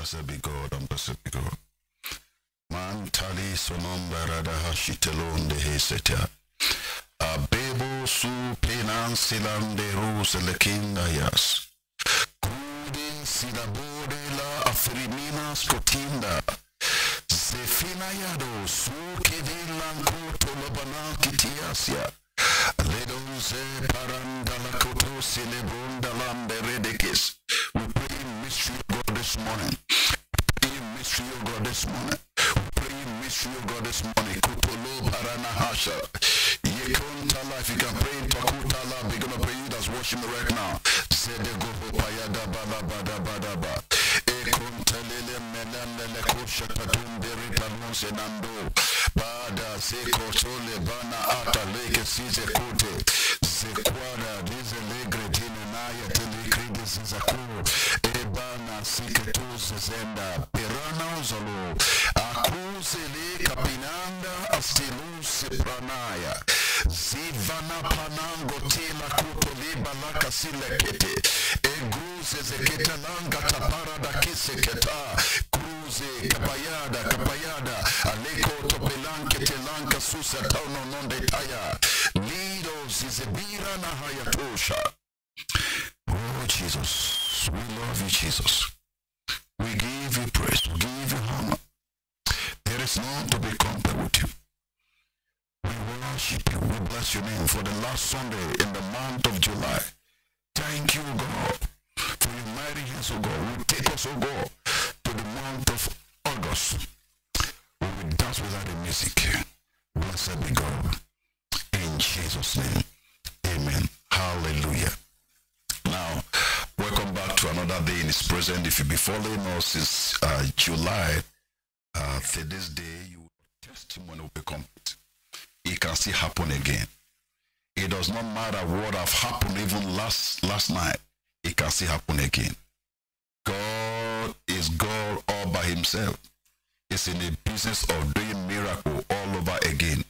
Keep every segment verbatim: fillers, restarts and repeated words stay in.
blessed be God, and blessed be God. Man tali sonom barada hashitelon de hesetia. Abebo su penan silande rose lekinda yas. Kudin silabode la afrimina skotinda. Zefina yado su kedilan koto labana kitiasya. Ledoze parandala koto silebonda lamberedekis. We pray in mystery of God this morning. Pray in mystery of God this morning. Pray in mystery of God this morning. Kutolo paranahasha. Yekonta life. You can pray in Takutala. We're going to pray you that's watching me right now. Zede gobo payada bada bada bada ba. Ekontalele melamele kosha kadundere panonse nando. Bada seko sole bana ata leke size kote. Sekwara lize legre dinenaya telekri. Zakur ebana siketoz zenda perana zalo akusele kapinanda astelus pranaya zivana panango tela kutole balaka silekete eguze zeketa langa taparada kiseketa kuruze kapayada kapayada aleko topelanke telanka susa tauno nonde taya lido zizebira na hayatosha. Oh Jesus, we love you, Jesus. We give you praise, we give you honor. There is none to be compared with you. We worship you, we bless your name for the last Sunday in the month of July. Thank you, God, for your mighty hands, O God. We take us, O God, to the month of August. We will dance without the music. Blessed be God. In Jesus' name, amen. Hallelujah. Now, welcome back to another day in His presence. If you've been following us since uh, July, uh, to this day, your testimony will be complete. It can still happen again. It does not matter what have happened even last, last night. It can still happen again. God is God all by Himself. He's in the business of doing miracles all over again.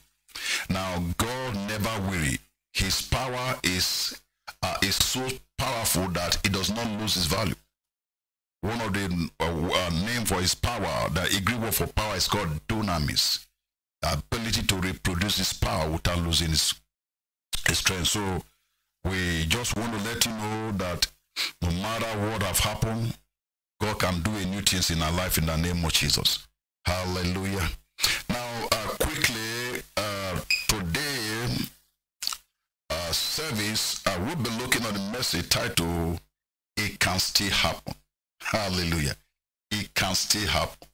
Now, God never weary. His power is... Uh, is so powerful that it does not lose its value. One of the uh, uh, name for his power, the Hebrew word for power is called Dunamis. The ability to reproduce his power without losing its, its strength. So we just want to let you know that no matter what have happened, God can do a new things in our life in the name of Jesus. Hallelujah. Now, uh, quickly, uh, today, Uh, service, I uh, will be looking at the message title, It Can Still Happen. Hallelujah. It can still happen.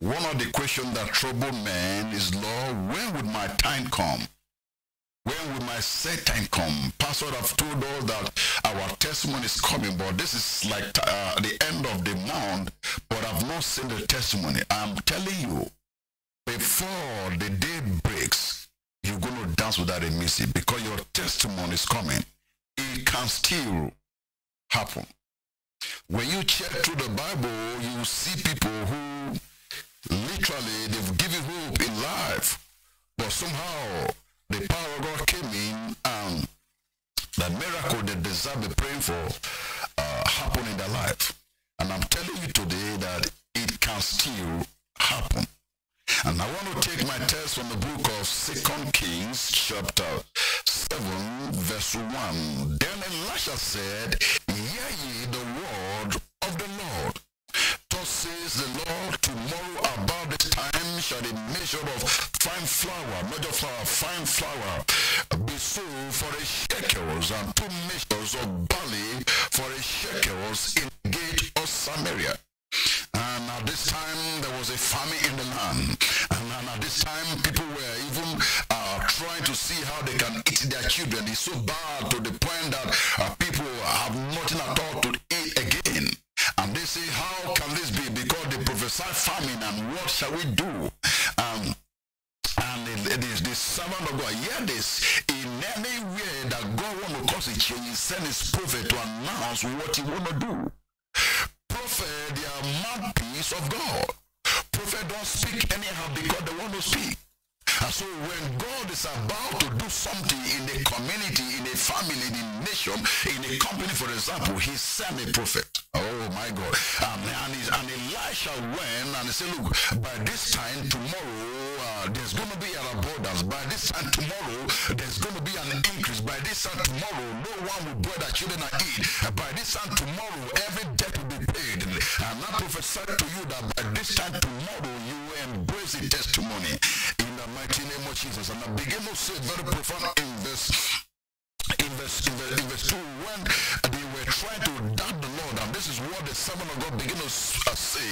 One of the questions that trouble men is, Lord, when would my time come? When would my set time come? Pastor, I've told all that our testimony is coming, but this is like uh, the end of the month, but I've not seen the testimony. I'm telling you, before the day breaks, you're going to dance without a mercy because your testimony is coming. It can still happen. When you check through the Bible, you see people who literally they've given hope in life, but somehow the power of God came in and the miracle that they deserve to be praying for uh, happened in their life. And I'm telling you today that it can still happen. And I want to take my text from the book of Second Kings, chapter seven, verse one. Then Elisha said, Hear ye the word of the Lord. Thus says the Lord, tomorrow about this time shall the measure of fine flour, measure flour, fine flour, be sold for a shekels, and two measures of barley for a shekels in the gate of Samaria. And at this time, there was a famine in the land. And, and at this time, people were even uh, trying to see how they can eat their children. It's so bad to the point that uh, people have nothing at all to eat again. And they say, how can this be? Because they prophesy famine, and what shall we do? Um, and the, the, the servant of God, hear this. In any way that God wants to cause a change, He sends His prophet to announce what He wants to do. Prophet, they are mouthpiece of God. Prophet don't speak anyhow because they want to speak. And so when God is about to do something in a community, in a family, in a nation, in a company, for example, He sent a prophet. Oh my God. Um, and, and, and Elisha went and said, look, by this time tomorrow, uh, there's going to be an abundance. By this time tomorrow, there's going to be an increase. By this time tomorrow, no one will bread that children are eat. By this time tomorrow, every debt will be paid. And I prophesy to you that by this time tomorrow, you will embrace the testimony. In the mighty name of Jesus. And I begin to say very profound in this. In verse, in, verse, in verse two, when they were trying to doubt the Lord, and this is what the servant of God began to uh, say,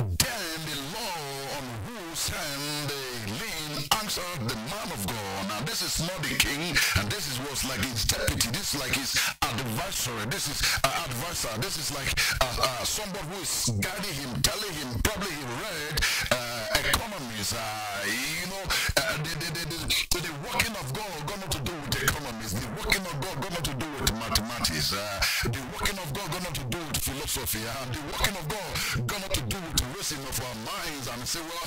then the Lord on whose hand they lean answered the man of God. Now this is not the king, and this is what's like his deputy, this is like his advisory, this is uh, advisor, this is like uh, uh, somebody who is guiding him, telling him, probably he read uh, economies, uh, you know, uh, the, the, the, the, the working of God got not to do with economies, the working of God got not to do with mathematics, uh, the working of God got not to do with philosophy, uh, the working of God got not to do with raising of our minds and say, well,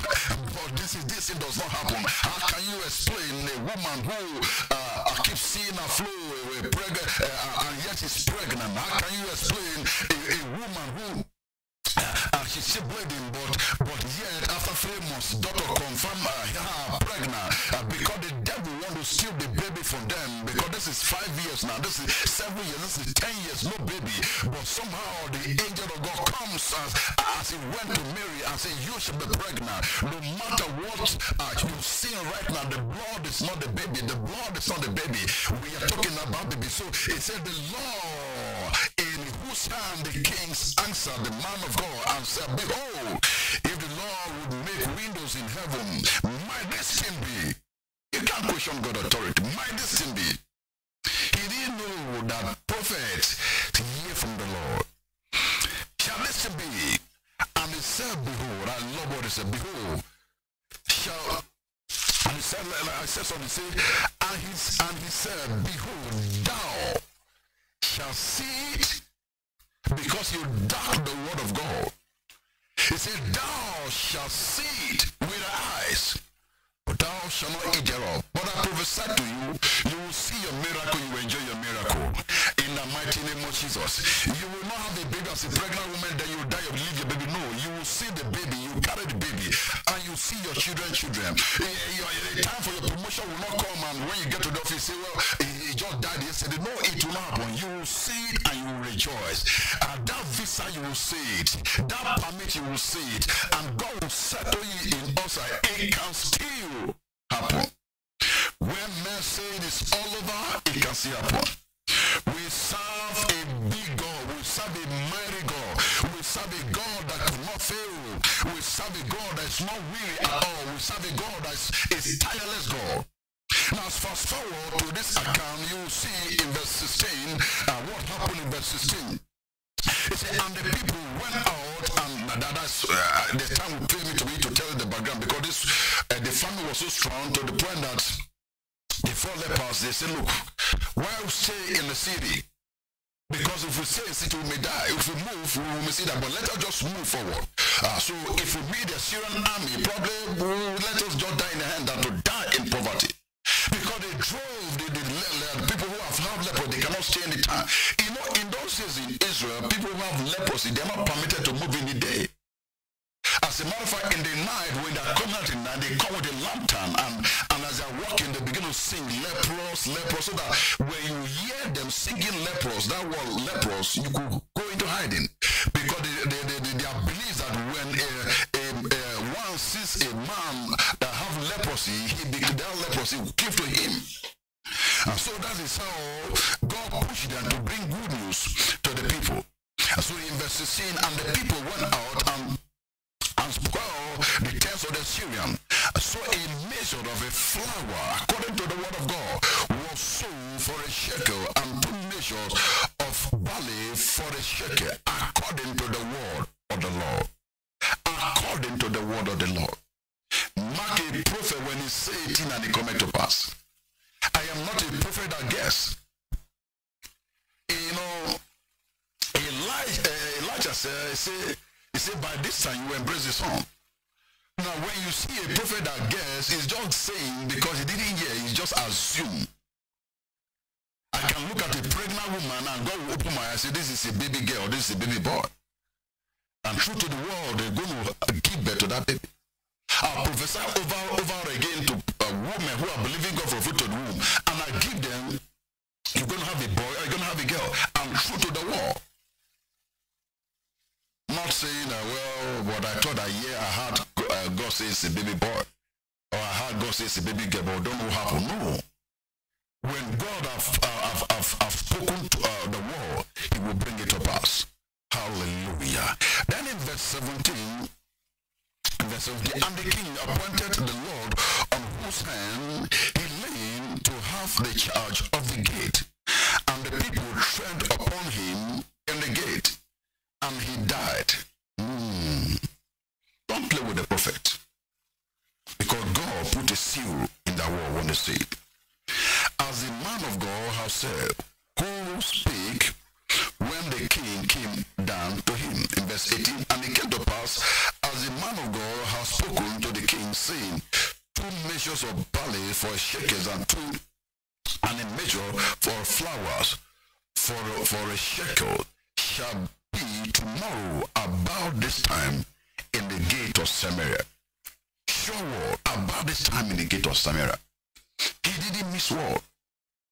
but this is this, it does not happen. How can you explain a woman who uh, I keep seeing her flow uh, uh, and yet she's pregnant? How can you explain a, a woman who Uh, she's still bleeding, but but yet after three months, doctor confirmed uh, her pregnant uh, because the devil want to steal the baby from them. Because this is five years now, this is seven years, this is ten years, no baby. But somehow the angel of God comes as as he went to Mary and said, "You should be pregnant. No matter what uh, you've seen right now, the blood is not the baby. The blood is not the baby. We are talking about baby." So it said, "The Lord." Whose hand the kings answered the man of God and said, behold, if the Lord would make windows in heaven, might this thing be? You can't question God's authority. Might this thing be? He didn't know that prophets hear from the Lord. Shall this thing be? And he said, behold, I love what he said, behold, shall, and he said, I said something, say, and he, and he said, behold, thou shall see it. Because you doubt the word of God. He said, thou shalt see it with thy eyes, but thou shalt not eat thereof. But I prophesy to you, you will see your miracle, you will enjoy your miracle. In the mighty name of Jesus. You will not have a baby as a pregnant woman, then you will die, you will leave your baby. No, you will see the baby, you will carry the baby, and you will see your children, children. The time for your promotion will not come, and when you get to the office, you say, well, he just died yesterday. No, it will not happen. You will see it, and you will rejoice. And that visa, you will see it. That permit, you will see it. And God will settle you in us, and it can still happen. When men say it is all over, it can still happen. We serve a big God. We serve a mighty God. We serve a God that cannot fail. We serve a God that is not weary at all. We serve a God that is a tireless God. Now, fast forward to this account, you will see in verse sixteen uh, what happened in verse sixteen. It says, and the people went out, and that, that's uh, the time will pay me to be to tell the background, because this, uh, the family was so strong to the point that the four lepers, they said, look, why we stay in the city? Because if we stay in the city, we may die. If we move, we may see that. But let us just move forward. Uh, so if we meet the Syrian army, probably let us just die in the hand and to die in poverty. Because they drove the, the, the people who have had leprosy, they cannot stay in the town. You know, in those days in Israel, people who have leprosy, they are not permitted to move in the day. As a matter of fact, in the night, when they come out in the night, they come with a lantern, and, and as they're walking, they begin to sing leprous, leprous, so that when you hear them singing leprous, that word leprous, you could go into hiding. Because they, they, they, they, they believe that when a, a, a, one sees a man that have leprosy, he that leprosy will give to him. And so that is how God pushed them to bring good news to the people. And so in verse sixteen, and the people went out and and spoil the tents of the Syrian. So a measure of a flour, according to the word of God, was sold for a shekel, and two measures of barley for a shekel, according to the word of the Lord. According to the word of the Lord. Mark a prophet when he says it and it comes to pass. I am not a prophet that guess. You know, Elijah, Elijah said, say, he said, by this time you embrace the song. Now, when you see a prophet that guess, he's just saying because he didn't hear, he just assumed. I can look at a pregnant woman and God will open my eyes and say, this is a baby girl, this is a baby boy. and true to the world, they're going to give birth to that baby. I'll prophesy over over again to uh, women who are believing God for fruit to the womb, and I give them, you're going to have a boy, or you're going to have a girl, and true to the world. Not saying, uh, well, what I thought, I hear, I heard uh, God says a baby boy, or I heard God says a baby girl, but I don't know how to know. When God have, uh, have, have, have spoken to uh, the world, he will bring it to pass. Hallelujah. Then in verse seventeen, verse seventeen, and the king appointed the Lord on whose hand he leaned to have the charge of the gate. And the people tread upon him in the gate, and he died. Mm. Don't play with the prophet, because God put a seal in that word when they say it. As the man of God has said, who speak when the king came down to him. In verse eighteen, and it came to pass, as the man of God has spoken to the king, saying, two measures of barley for shekels, and two, and a measure for flowers for, for a shekel, shall be tomorrow about this time in the gate of Samaria. Sure word, about this time in the gate of Samaria. He didn't miss word.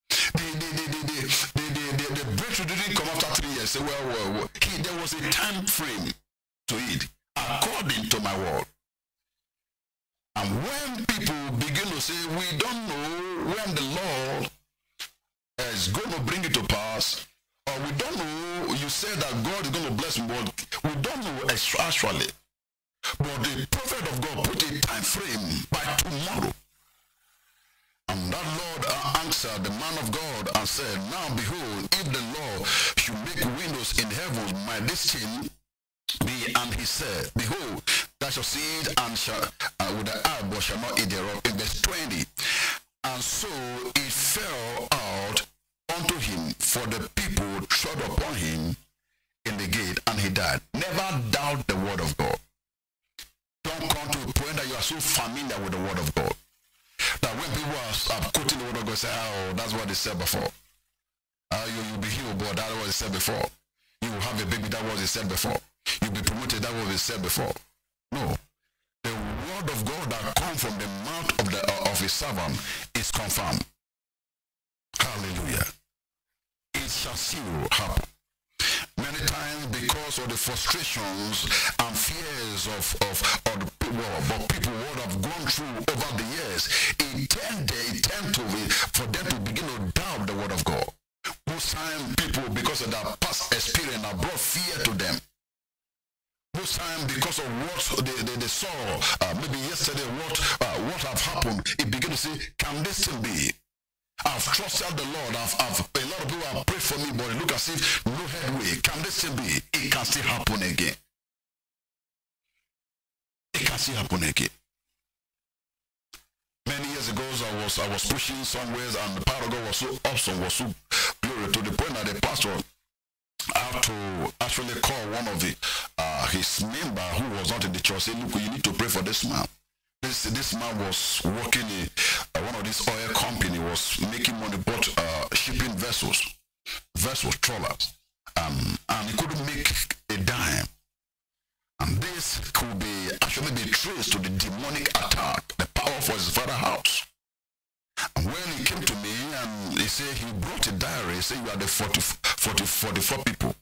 The, the, the, the, the, the, the, the breakthrough didn't come after three years. Say, well, well, well. He, there was a time frame to it, according to my word. And when people begin to say, we don't know when the Lord is going to bring it to pass, or we don't know, you said that God is going to bless me, but we don't know actually. But the prophet of God put a time frame by tomorrow. And that Lord answered the man of God and said, now behold, if the Lord should make windows in heaven, might this thing be? And he said, behold, thou shalt see it and shall, uh, with the eye, but shall not eat thereof. In verse twenty. And so it fell out unto him, for the people trod upon him in the gate, and he died. Never doubt the word of God. Don't come to a point that you are so familiar with the word of God that when people are, are quoting the word of God, say, oh, that's what they said before. Uh, you, you'll be healed, but that's what they said before. You will have a baby, that was they said before. You'll be promoted, that was they said before. No. The word of God that comes from the mouth of, the, uh, of his servant is confirmed. Hallelujah. It shall still happen. Many times, because of the frustrations and fears of, of, of the people, but people would have gone through over the years, it tend, it tend to be for them to begin to doubt the word of God. Most times, people, because of their past experience, have brought fear to them. Most times, because of what they, they, they saw, uh, maybe yesterday, what, uh, what have happened, it began to say, can this still be? I've trusted the Lord. I've, I've, a lot of people have prayed for me, but it looks as if no headway. Can this still be? It can still happen again. It can still happen again. Many years ago, I was I was pushing somewhere, and the power of God was so awesome, was so glory, to the point that the pastor had to actually call one of the uh, his member who was not in the church, saying, "Look, you need to pray for this man." This, this man was working in uh, one of these oil company, was making money, bought uh, shipping vessels, vessels, trawlers, um, and he couldn't make a dime. And this could be actually be traced to the demonic attack, the power for his father's house. And when he came to me, and he said, he brought a diary, he said, you are the forty, forty, forty-four people.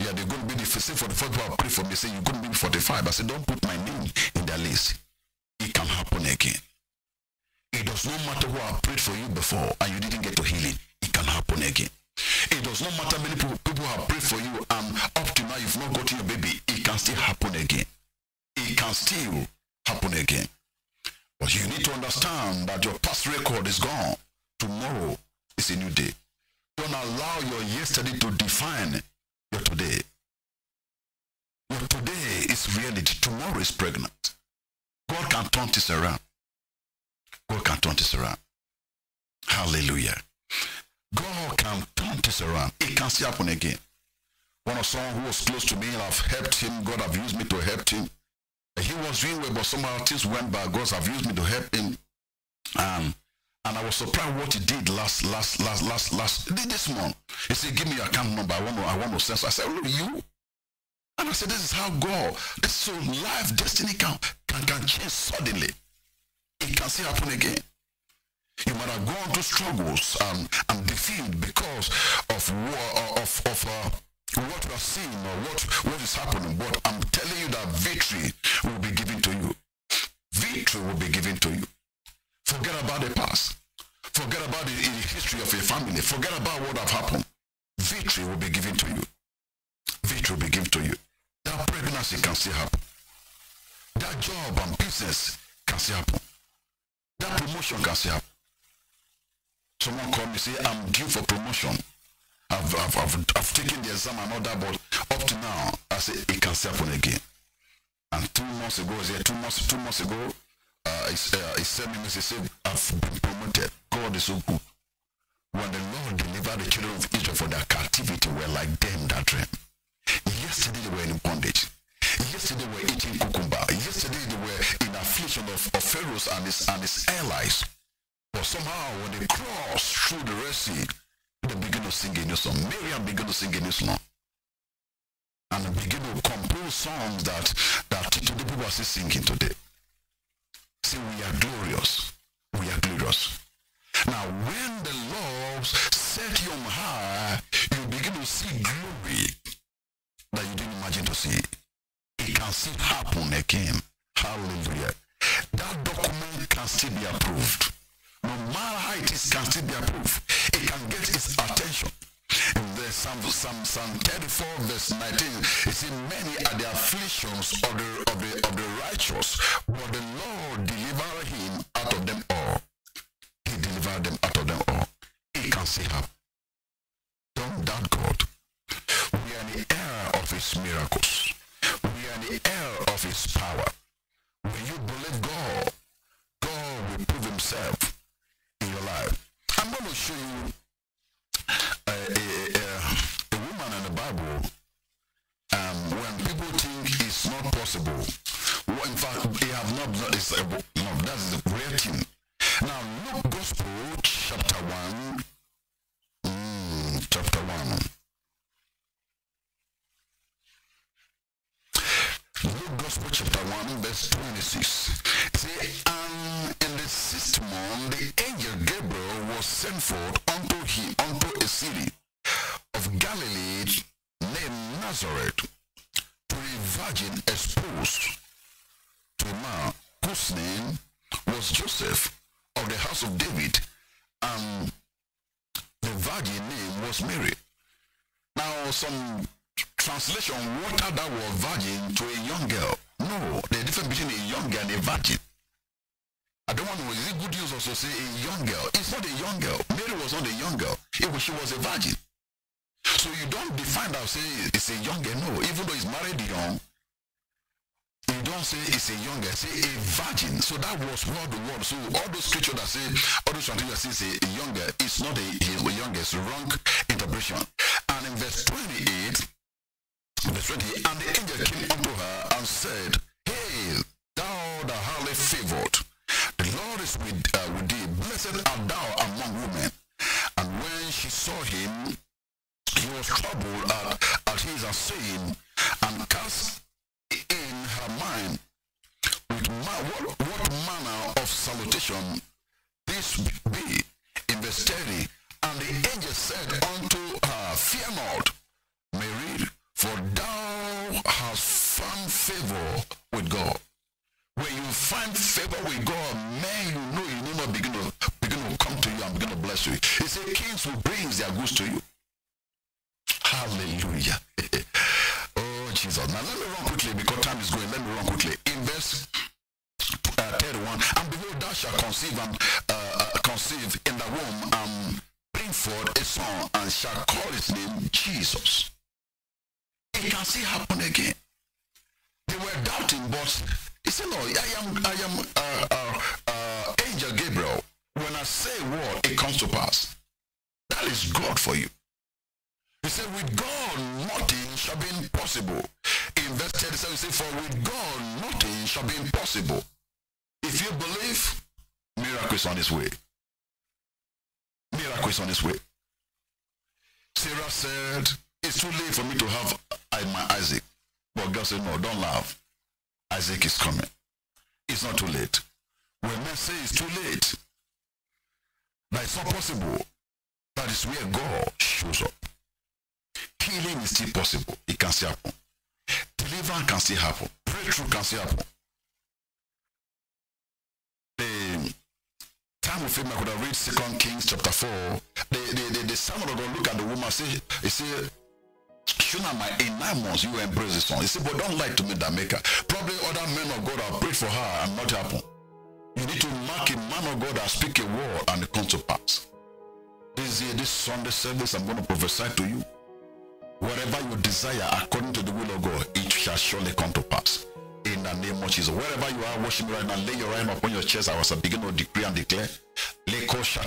Yeah, they're going to be the forty-four people pray for me. He said, you're going to be forty-five. I said, don't put my name in their list. It can happen again. It does not matter who I prayed for you before and you didn't get to healing. It can happen again. It does not matter many people, people have prayed for you and up to now you've not gotten your baby. It can still happen again. It can still happen again. But you need to understand that your past record is gone. Tomorrow is a new day. Don't allow your yesterday to define your today. Your today is reality. Tomorrow is pregnant. God can turn this around. God can turn this around. Hallelujah. God can turn this around. It can still happen again. One of someone who was close to me, I've helped him. God have used me to help him. He was doing well, but somehow things went by. God have used me to help him. Um, and I was surprised what he did last, last, last, last, last. This month, he said, "Give me your account number. I want to, I want to send." I said, "Look, you." And I said, this is how God, this is life destiny can, can, can change suddenly. It can still happen again. You might have gone through struggles and, and defeat because of, war, of, of uh, what you have seen or what, what is happening. But I'm telling you that victory will be given to you. Victory will be given to you. Forget about the past. Forget about the, the history of your family. Forget about what have happened. Victory will be given to you. Victory will be given to you. That pregnancy can still happen. That job and business can still happen. That promotion can still happen. Someone called me and said, I'm due for promotion. I've, I've, I've, I've taken the exam and all that, but up to now, I said, it can still happen again. And two months ago, yeah, two months, two months ago, uh, he, uh, he sent me a message saying, I've been promoted. God is so good. When the Lord delivered the children of Israel from their captivity, we were like them that dream. Yesterday they were in bondage. Yesterday they were eating cucumber. Yesterday they were in affliction of, of Pharaoh and his, and his allies. But somehow when they crossed through the Red Sea, they began to sing a new song. Miriam began to sing a new song. And they began to compose songs that, that the people are still singing today. See, we are glorious. We are glorious. Now, when the Lord set you on high, you begin to see glory that you didn't imagine to see. It can still happen again. Hallelujah. That document can still be approved. No matter how it is, can still be approved. It can get its attention. In the Psalm, Psalm, Psalm thirty-four, verse nineteen, it says, many are the afflictions of the, of the, of the righteous, but the Lord delivered him out of them all. Deliver them out of them all. It can still happen. Don't doubt God. We are in the era of his miracles. We are in the era of his power. When you believe God, God will prove himself in your life. I'm going to show you a, a, a, a woman in the Bible. Um, when people think it's not possible, well, in fact, they have not, not it's, uh, no, that's the great thing. Now, Luke Gospel, chapter one, mm, chapter one. Luke Gospel, chapter one, verse twenty-six. See, and in the sixth month, the angel Gabriel was sent forth unto him, unto a city of Galilee named Nazareth, to a virgin exposed to a man whose name was Joseph, of the house of David, and the virgin name was Mary. Now, some translation watered that word virgin to a young girl. No, the difference between a young girl and a virgin. I don't want to know, is it good use also say a young girl? It's not a young girl. Mary was not a young girl. It was, she was a virgin. So you don't define that, say it's a young girl. No, even though it's married young, you don't say it's a young girl, say a virgin. So that was word to word. So all those scriptures that say, all those translations that say it's a young girl, it's not a, a young girl, it's a wrong interpretation. And in verse twenty-eight, verse twenty-eight, and the angel came unto her and said, Hail, thou that highly favored, the Lord is with, uh, with thee, blessed art thou among women. And when she saw him, he was troubled at, at his saying, and cast in her mind with ma what, what manner of salutation this be. In verse thirty, and the angel said unto her, Fear not, Mary, for thou hast found favor with God. When you find favor with God, men you know you will not begin to begin to come to you and begin to bless you. He said, kings will bring their goods to you. Hallelujah. Jesus. Now let me run quickly because time is going. Let me run quickly. In verse uh, thirty-one, and behold, thou shalt conceive and uh, conceive in the womb and bring forth a son, and shall call his name Jesus. It can still happen again. They were doubting, but he said, "Lord, I am, I am uh, uh, uh, Angel Gabriel. When I say word, it comes to pass. That is God for you." He said, with God, nothing shall be impossible. In verse thirty-seven, he said, for with God, nothing shall be impossible. If you believe, miracle is on its way. Miracle is on its way. Sarah said, it's too late for me to have my Isaac. But God said, no, don't laugh. Isaac is coming. It's not too late. When men say it's too late, that it's not possible, that is where God shows up. Healing is still possible. It can still happen. Deliverance can still happen. Breakthrough can still happen. The time of him, I could have read Second Kings chapter four. The, the, the, the son of God look at the woman, say, he said, Shunamite, in nine months you embrace this one. He said, but don't lie to me, that maker. Probably other men of God have prayed for her and not happen. You need to mark a man of God that speak a word and it comes to pass. This year, this Sunday service, I'm going to prophesy to you. Whatever you desire according to the will of God, it shall surely come to pass. In the name of Jesus. Wherever you are watching right now, lay your hand upon your chest. I was beginning to decree and declare. I prophesy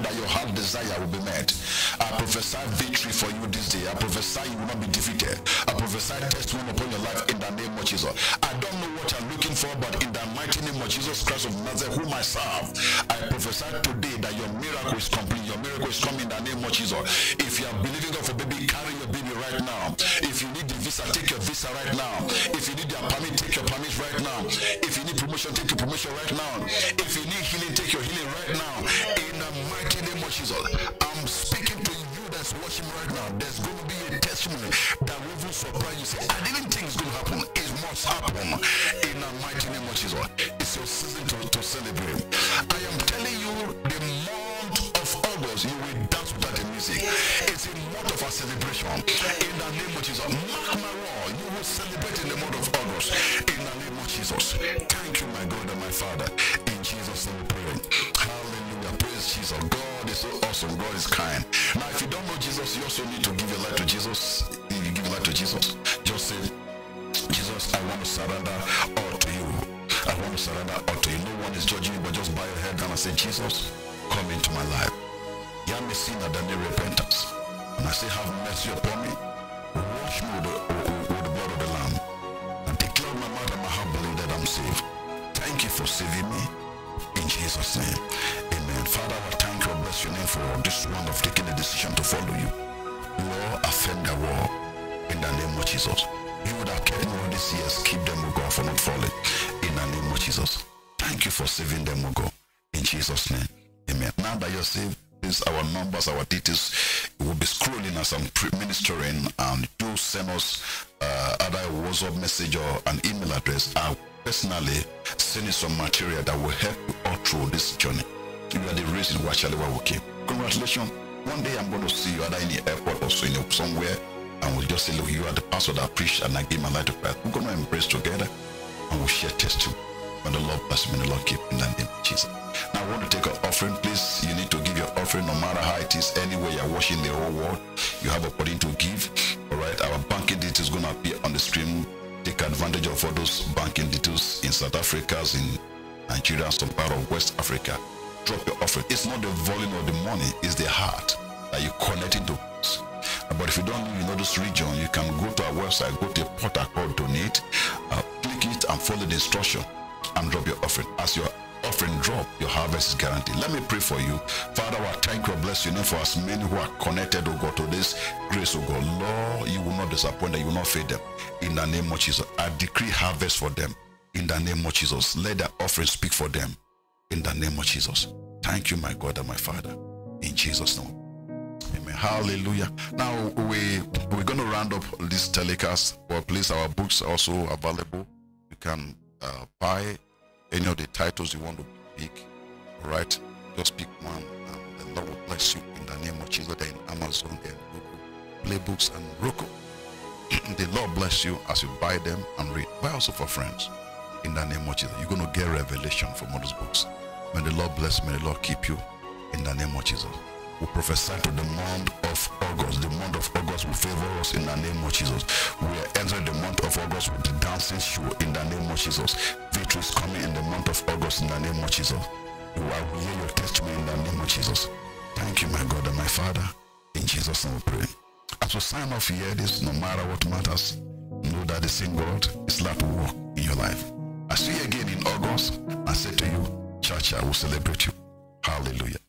that your heart desire will be met. I prophesy victory for you this day. I prophesy you will not be defeated. I prophesy testimony upon your life in the name of Jesus. I don't know what you're looking for, but in the mighty name of Jesus Christ of Nazareth, whom I serve, I prophesy today that your miracle is complete. Your miracle is coming in the name of Jesus. If you are believing God for baby, carry your baby right now. If you need the visa, take your visa right now. If you need your permit, take your permit right now. If you need promotion, take your promotion right now. If you need healing, take your healing right now. In the mighty name of Jesus, I'm speaking to you that's watching right now. There's going to be a testimony that will even surprise you. Say, I didn't think it's going to happen. It must happen. In the mighty name of Jesus, it's your season to, to celebrate. I am telling you, the month of August, you will dance without the music. It's a month of our celebration. In the name of Jesus, mark my word, you will celebrate in the month of August. In the name of Jesus, thank you, my God and my Father. In Jesus' name we pray. Hallelujah. Praise Jesus. God is so awesome. God is kind. Now, if you don't know Jesus, you also need to give your life to Jesus. If you give your life to Jesus, just say, Jesus, I want to surrender all to you. I want to surrender all to you. No one is judging you, but just bow your head down and say, Jesus, come into my life. You have me sinner than the repentance. And I say, have mercy upon me. Wash me with the, with the blood of the Lamb. And declare my mouth and my heart believe that I'm saved. Thank you for saving me. In Jesus' name. Amen. Father, I thank you and bless your name for this one of taking the decision to follow you. Lord, affirm the word in the name of Jesus. You would have kept me all these years. Keep them, O God, from not falling. In the name of Jesus. Thank you for saving them, O God. In Jesus' name. Amen. Now that you're saved, this our numbers, our details, will be scrolling as I'm ministering, and do send us uh, either a WhatsApp message or an email address. I'll personally sending some material that will help you all through this journey. You are the reason why Shalewa will came. Congratulations. One day I'm going to see you either in the airport or somewhere, and we'll just say, look, you are the pastor that I preached and I gave my life to Christ. We're going to embrace together and we'll share testimony. And the Lord bless me, the Lord keep in the name of Jesus. Now I want to take an offering, please. You need to give your offering no matter how it is. Anywhere you're watching the whole world, you have a opportunity to give. All right, our banking details is going to appear on the screen. Take advantage of all those banking details in South Africa, in Nigeria, and some part of West Africa. Drop your offering. It's not the volume of the money, it's the heart that you connect into. But if you don't live in all this region, you can go to our website, go to a portal called Donate, uh, click it and follow the instruction and drop your offering. As your offering drop, your harvest is guaranteed. Let me pray for you. Father, I thank you and bless your name for as many who are connected, oh God, to this grace, oh God. Lord, you will not disappoint them, you will not fail them. In the name of Jesus, I decree harvest for them. In the name of Jesus, let the offering speak for them. In the name of Jesus. Thank you, my God and my Father. In Jesus' name. Amen. Hallelujah. Now, we, we're going to round up this telecast. Well, please, our books are also available. You can uh, buy any of the titles you want to pick. All right, just pick one and the Lord will bless you in the name of Jesus. They're in Amazon, they're in Google Play books and Roku. The Lord bless you as you buy them and read. Buy also for friends in the name of Jesus. You're going to get revelation from all those books. May the Lord bless, may the Lord keep you in the name of Jesus. We prophesy to the month of August. The month of August will favor us in the name of Jesus. We are entering the month of August with the dancing show in the name of Jesus. Victory is coming in the month of August in the name of Jesus. You will hear your testimony in the name of Jesus. Thank you, my God and my Father. In Jesus' name we pray. As we sign off here, this no matter what matters, know that the same God is allowed to work in your life. I see you again in August. I say to you, church, I will celebrate you. Hallelujah.